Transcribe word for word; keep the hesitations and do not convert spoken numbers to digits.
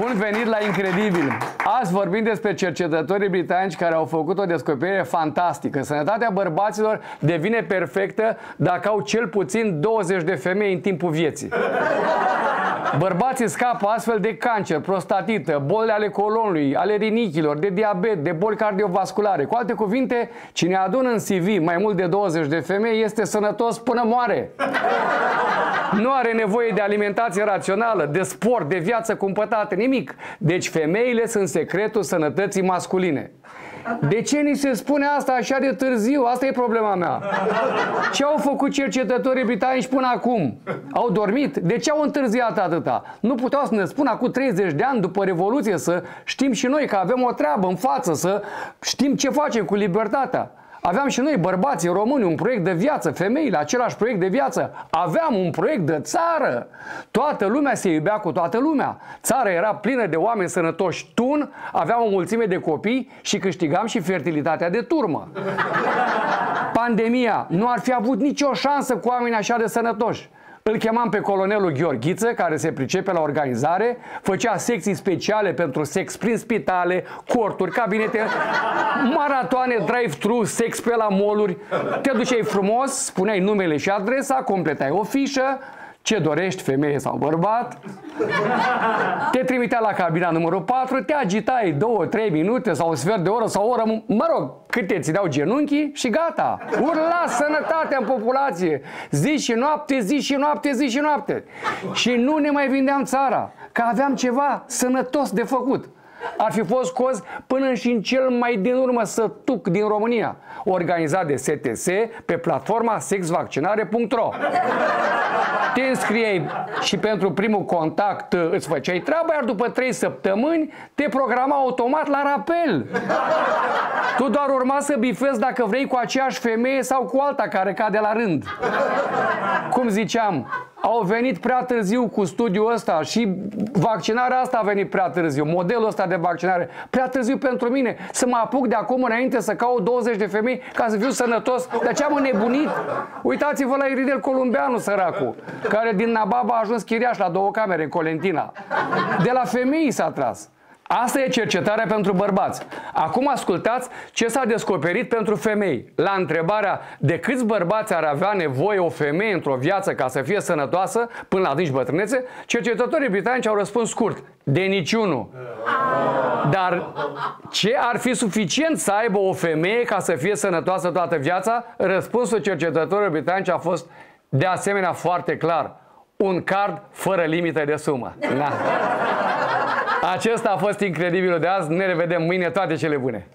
Bun venit la Incredibil! Azi vorbim despre cercetătorii britanici care au făcut o descoperire fantastică. Sănătatea bărbaților devine perfectă dacă au cel puțin douăzeci de femei în timpul vieții. Bărbații scapă astfel de cancer, prostatită, boli ale colonului, ale rinichilor, de diabet, de boli cardiovasculare. Cu alte cuvinte, cine adună în C V mai mult de douăzeci de femei este sănătos până moare. Nu are nevoie de alimentație rațională, de sport, de viață cumpătată, nimic. Deci femeile sunt secretul sănătății masculine. De ce ni se spune asta așa de târziu? Asta e problema mea. Ce au făcut cercetătorii britanici până acum? Au dormit? De ce au întârziat atâta? Nu puteau să ne spună acum treizeci de ani după Revoluție să știm și noi că avem o treabă în față, să știm ce facem cu libertatea. Aveam și noi, bărbații români, un proiect de viață, femeile, același proiect de viață. Aveam un proiect de țară. Toată lumea se iubea cu toată lumea. Țara era plină de oameni sănătoși tun, aveam o mulțime de copii și câștigam și fertilitatea de turmă. Pandemia nu ar fi avut nicio șansă cu oameni așa de sănătoși. Îl chemam pe colonelul Gheorghiță, care se pricepe la organizare, făcea secții speciale pentru sex prin spitale, corturi, cabinete, maratoane, drive-thru, sex pe la mall-uri. Te duceai frumos, spuneai numele și adresa, completai o fișă, ce dorești, femeie sau bărbat, te trimitea la cabina numărul patru, te agitai două trei minute sau un sfert de oră sau o oră, mă rog, cât te țineau genunchii și gata. Urla sănătatea în populație, zi și noapte, zi și noapte, zi și noapte. Și nu ne mai vindeam țara, că aveam ceva sănătos de făcut. Ar fi fost scos până și în cel mai din urmă sătuc din România, organizat de S T S pe platforma sex vaccinare punct ro. Te înscriei și pentru primul contact îți făceai treaba, iar după trei săptămâni te programa automat la rapel. Tu doar urma să bifezi dacă vrei cu aceeași femeie sau cu alta care cade la rând. Cum ziceam, au venit prea târziu cu studiul ăsta și vaccinarea asta a venit prea târziu, modelul ăsta de vaccinare, prea târziu pentru mine, să mă apuc de acum înainte să caut douăzeci de femei ca să fiu sănătos. Dar ce am înnebunit? Uitați-vă la Irinel Columbeanu, săracul, care din Nababa a ajuns chiriaș la două camere în Colentina. De la femei s-a tras. Asta e cercetarea pentru bărbați. Acum ascultați ce s-a descoperit pentru femei. La întrebarea de câți bărbați ar avea nevoie o femeie într-o viață ca să fie sănătoasă până la adânci bătrânețe, cercetătorii britanici au răspuns scurt: de niciunul. Dar ce ar fi suficient să aibă o femeie ca să fie sănătoasă toată viața? Răspunsul cercetătorilor britanici a fost de asemenea foarte clar: un card fără limită de sumă. Da. Acesta a fost Incredibilul de azi. Ne revedem mâine. Toate cele bune!